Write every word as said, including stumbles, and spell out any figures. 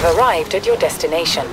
have arrived at your destination.